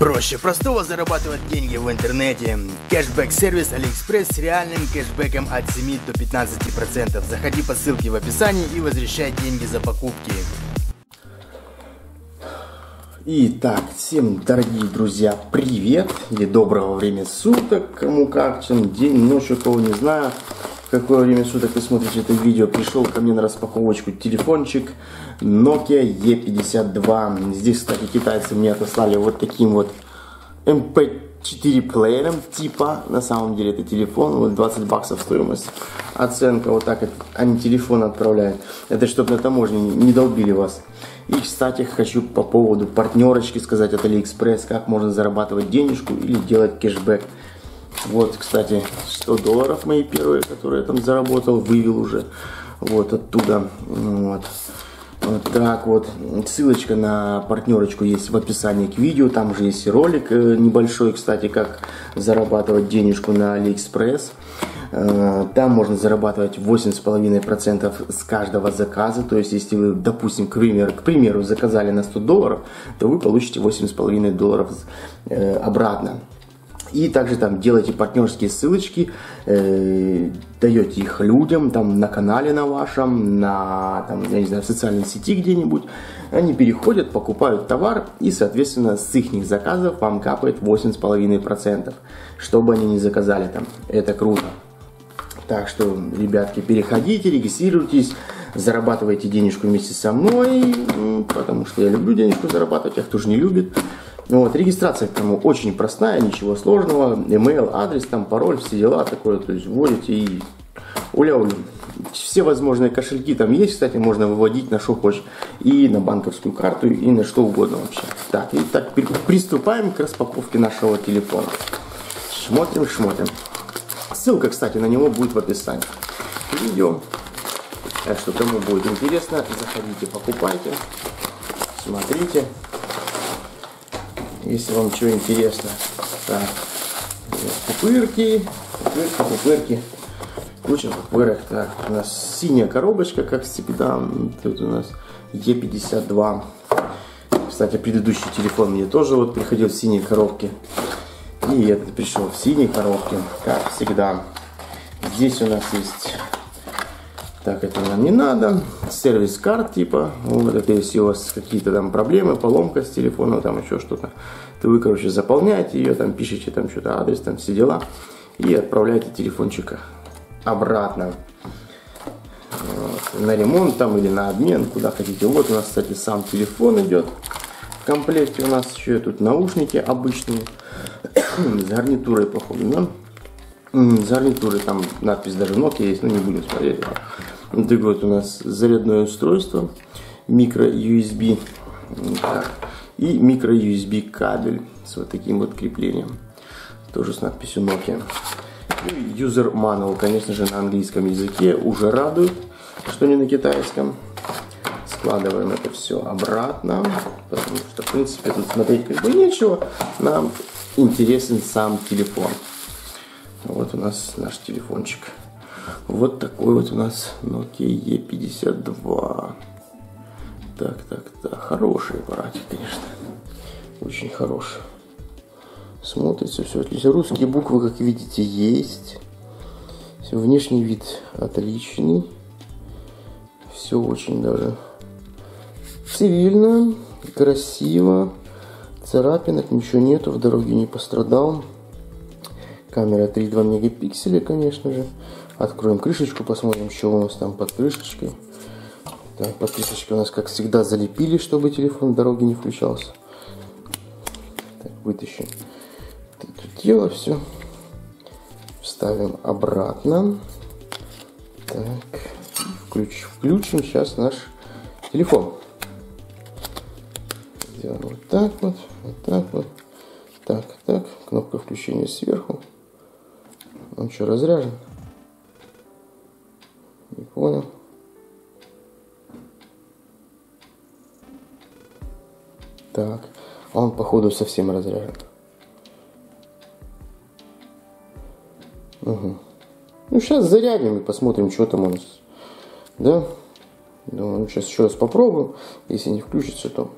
Проще простого зарабатывать деньги в интернете. Кэшбэк-сервис AliExpress с реальным кэшбэком от 7 до 15%. Заходи по ссылке в описании и возвращай деньги за покупки. Итак, всем, дорогие друзья, привет или доброго времени суток, кому как, чем день, ночью, кого не знаю. Какое время суток вы смотрите это видео? Пришел ко мне на распаковочку телефончик Nokia E52. Здесь, кстати, китайцы мне отослали вот таким вот MP4 плеером, типа, на самом деле это телефон, вот 20 баксов стоимость. Оценка, вот так они телефон отправляют. Это чтобы на таможне не долбили вас. И, кстати, хочу по поводу партнерочки сказать от AliExpress, как можно зарабатывать денежку или делать кэшбэк. Вот, кстати, 100 долларов мои первые, которые я там заработал, вывел уже вот оттуда. Вот так вот. Ссылочка на партнерочку есть в описании к видео. Там же есть ролик небольшой, кстати, как зарабатывать денежку на AliExpress. Там можно зарабатывать 8,5% с каждого заказа. То есть, если вы, допустим, к примеру, заказали на 100 долларов, то вы получите 8,5 долларов обратно. И также там делаете партнерские ссылочки, даете их людям, там на канале на вашем, на, там, я не знаю, в социальной сети где-нибудь. Они переходят, покупают товар и, соответственно, с их заказов вам капает 8,5%, что бы они ни заказали там. Это круто. Так что, ребятки, переходите, регистрируйтесь, зарабатывайте денежку вместе со мной, потому что я люблю денежку зарабатывать, а кто же не любит. Вот, регистрация к тому очень простая, ничего сложного, email, адрес, там, пароль, все дела, такое, то есть вводите и уля-уля. Все возможные кошельки там есть, кстати, можно выводить на что хочешь, и на банковскую карту, и на что угодно вообще. Так, итак, приступаем к распаковке нашего телефона. Смотрим, смотрим. Ссылка, кстати, на него будет в описании. Идем. Так что, кому будет интересно, заходите, покупайте, смотрите. Если вам что интересно. Так, пупырки. Куча пупырок. Так, у нас синяя коробочка, как всегда. Тут у нас E52. Кстати, предыдущий телефон мне тоже вот приходил в синей коробке. И этот пришел в синей коробке, как всегда. Здесь у нас есть... Так, это нам не надо. Сервис-карт, типа. Вот это если у вас какие-то там проблемы, поломка с телефона, там еще что-то. То вы, короче, заполняете ее, там пишите там что-то, адрес, там все дела. И отправляете телефончика обратно. Вот, на ремонт там или на обмен, куда хотите. Вот у нас, кстати, сам телефон идет. В комплекте у нас еще тут наушники обычные. С гарнитурой, походу, да? С гарнитурой, там надпись даже Nokia есть, но не будем смотреть. Вот, вот у нас зарядное устройство, Micro USB и Micro USB кабель с вот таким вот креплением, тоже с надписью Nokia. И User Manual, конечно же, на английском языке, уже радует, что не на китайском. Складываем это все обратно, потому что, в принципе, тут смотреть как бы нечего, нам интересен сам телефон. Вот у нас наш телефончик. Вот такой вот у нас Nokia E52. Так. Хороший аппаратик, конечно. Очень хороший. Смотрится все отлично. Русские буквы, как видите, есть. Все, внешний вид отличный. Все очень даже цивильно, красиво. Царапинок, ничего нету, в дороге не пострадал. Камера 3,2 мегапикселя, конечно же. Откроем крышечку, посмотрим, что у нас там под крышечкой. Так, под крышечкой у нас, как всегда, залепили, чтобы телефон в дороге не включался. Так, вытащим это тело все. Вставим обратно. Так, включим сейчас наш телефон. Делаем вот так вот. Так, кнопка включения сверху. Он что, разряжен? Не понял. Так, он походу совсем разряжен. Угу. Ну сейчас зарядим и посмотрим, что там у нас. Да? Думаю, сейчас еще раз попробуем. Если не включится, то...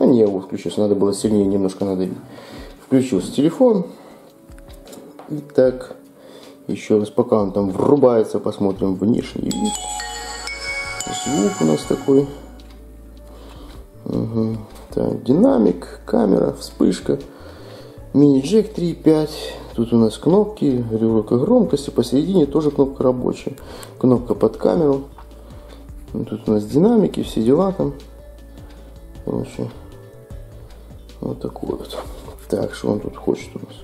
А не, вот включился, надо было сильнее немножко надавить. Включился телефон. Итак, еще раз, пока он там врубается, посмотрим внешний вид. Звук у нас такой. Угу. Так, динамик, камера, вспышка. Мини-джек 3.5. Тут у нас кнопки, регулировка громкости. Посередине тоже кнопка рабочая. Кнопка под камеру. Тут у нас динамики, все дела там. Короче, вот такой вот. Так, что он тут хочет у нас?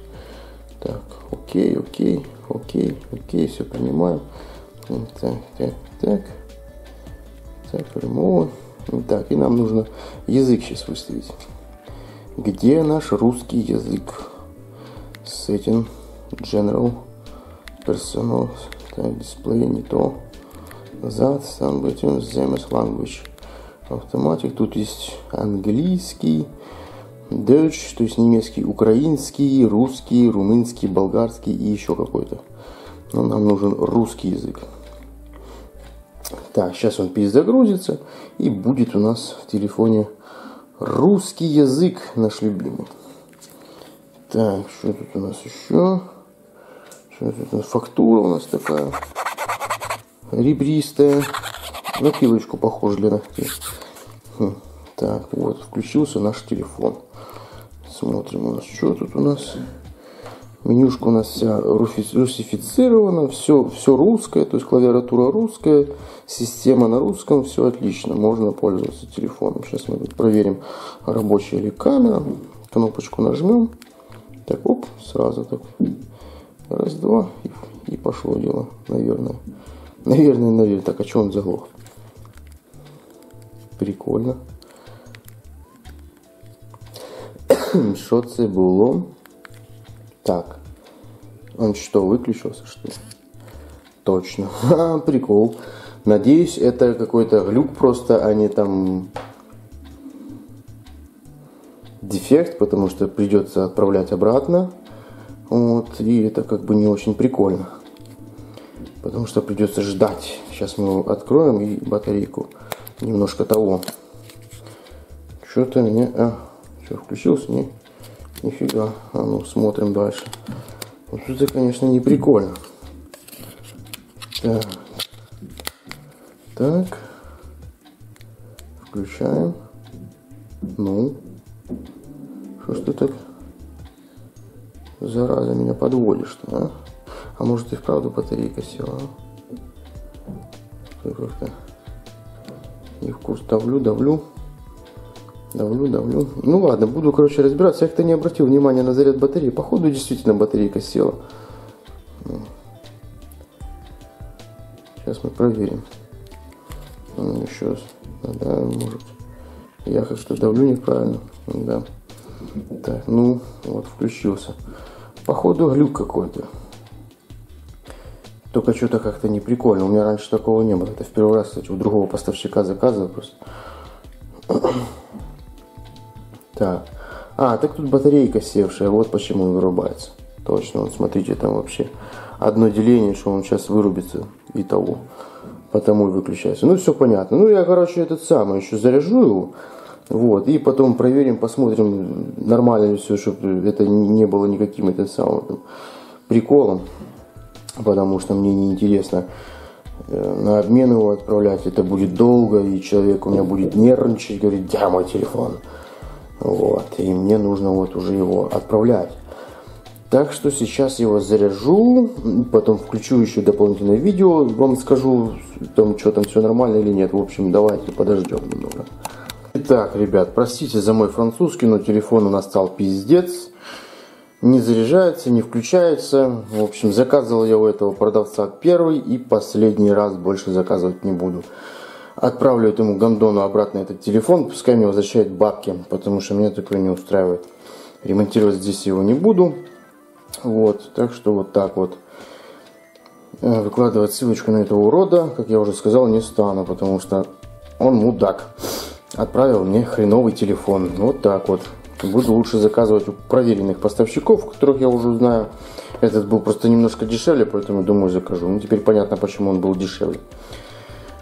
Так, окей, все понимаем. Так, прямого. Так, и нам нужно язык сейчас выставить. Где наш русский язык? Setting, General, Personal, так, дисплей, не то. Назад, сам бутин, Zemes Language. Автоматик, тут есть английский, Deutsch, то есть немецкий, украинский, русский, румынский, болгарский и еще какой-то. Но нам нужен русский язык. Так, сейчас он перезагрузится, и будет у нас в телефоне русский язык, наш любимый. Так, что тут у нас еще? Что тут? Фактура у нас такая ребристая. На пилочку похожа для ногтей. Так, вот, включился наш телефон. Смотрим у нас, что тут у нас. Менюшка у нас вся русифицирована, все русское, то есть клавиатура русская, система на русском, все отлично, можно пользоваться телефоном. Сейчас мы проверим, рабочая ли камера. Кнопочку нажмем. Так, оп, сразу так. Раз, два, и пошло дело, наверное. Наверное. Так, а что он заглох? Прикольно. Что это было? Так. Он что, выключился, что ли? Точно. Прикол. Надеюсь, это какой-то глюк просто, а не там дефект, потому что придется отправлять обратно. Вот. И это как бы не очень прикольно. Потому что придется ждать. Сейчас мы его откроем и батарейку. Немножко того. Что-то мне... что, включился? Не? Нифига. А ну, смотрим дальше. Вот это, конечно, не прикольно. Так. Так. Включаем. Ну. Что ж ты так... Зараза, меня подводишь-то, а? А может и вправду батарейка села. Я как-то не в курс. Давлю. Ну ладно, буду, короче, разбираться. Я как-то не обратил внимания на заряд батареи. Походу, действительно батарейка села. Сейчас мы проверим. Ну, еще раз. Да, может. Я как-то давлю неправильно. Да. Так, ну, вот, включился. Походу, глюк какой-то. Только что-то как-то не прикольно. У меня раньше такого не было. Это в первый раз, кстати, у другого поставщика заказывал просто. Так. А, так тут батарейка севшая. Вот почему он вырубается. Точно. Вот смотрите, там вообще одно деление, что он сейчас вырубится. И того. Потому и выключается. Ну, все понятно. Ну, я, короче, этот самый еще заряжу его. Вот. И потом проверим, посмотрим, нормально ли все, чтобы это не было никаким этим самым приколом. Потому что мне неинтересно на обмен его отправлять. Это будет долго, и человек у меня будет нервничать, говорит, да, мой телефон. Вот, и мне нужно вот уже его отправлять. Так что сейчас его заряжу, потом включу еще дополнительное видео, вам скажу, там, что там, все нормально или нет. В общем, давайте подождем немного. Итак, ребят, простите за мой французский, но телефон у нас стал пиздец. Не заряжается, не включается. В общем, заказывал я у этого продавца первый и последний раз, больше заказывать не буду. Отправлю этому гондону обратно этот телефон, пускай мне возвращает бабки, потому что меня такое не устраивает. Ремонтировать здесь его не буду. Вот, так что вот так вот. Выкладывать ссылочку на этого урода, как я уже сказал, не стану, потому что он мудак. Отправил мне хреновый телефон. Вот так вот. Буду лучше заказывать у проверенных поставщиков, которых я уже знаю. Этот был просто немножко дешевле, поэтому, думаю, закажу. Ну, теперь понятно, почему он был дешевле.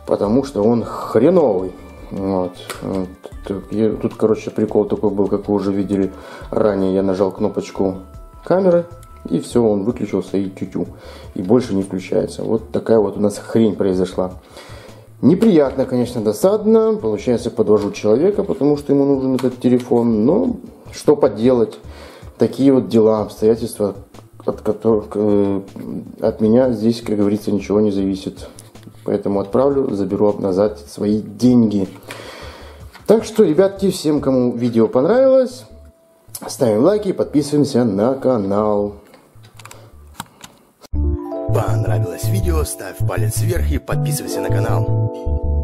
Потому что он хреновый. Вот. Тут, короче, прикол такой был, как вы уже видели ранее. Я нажал кнопочку камеры, и все, он выключился и тю-тю. И больше не включается. Вот такая вот у нас хрень произошла. Неприятно, конечно, досадно. Получается, подвожу человека, потому что ему нужен этот телефон. Но что поделать? Такие вот дела, обстоятельства, от которых от меня здесь, как говорится, ничего не зависит. Поэтому отправлю, заберу назад свои деньги. Так что, ребятки, всем, кому видео понравилось, ставим лайки, подписываемся на канал. Понравилось видео, ставь палец вверх и подписывайся на канал.